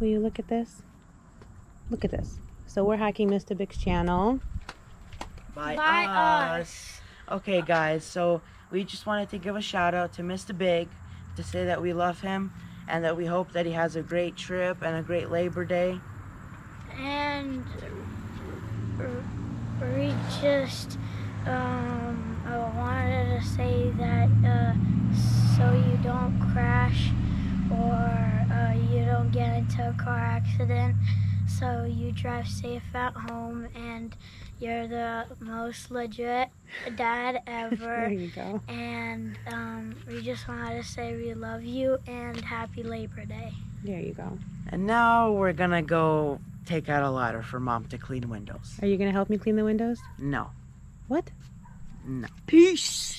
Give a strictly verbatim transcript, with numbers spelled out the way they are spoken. Will you look at this? Look at this. So we're hacking Mista Big's channel. By, By us. us. Okay, guys. So we just wanted to give a shout out to Mista Big, to say that we love him and that we hope that he has a great trip and a great Labor Day. And we just um, I wanted to say that uh, so you don't crash or uh, you don't get into a car accident. So you drive safe at home, and you're the most legit dad ever. There you go. And um, we just wanted to say we love you and happy Labor Day. There you go. And now we're gonna go take out a ladder for Mom to clean windows. Are you gonna help me clean the windows? No. What? No. Peace.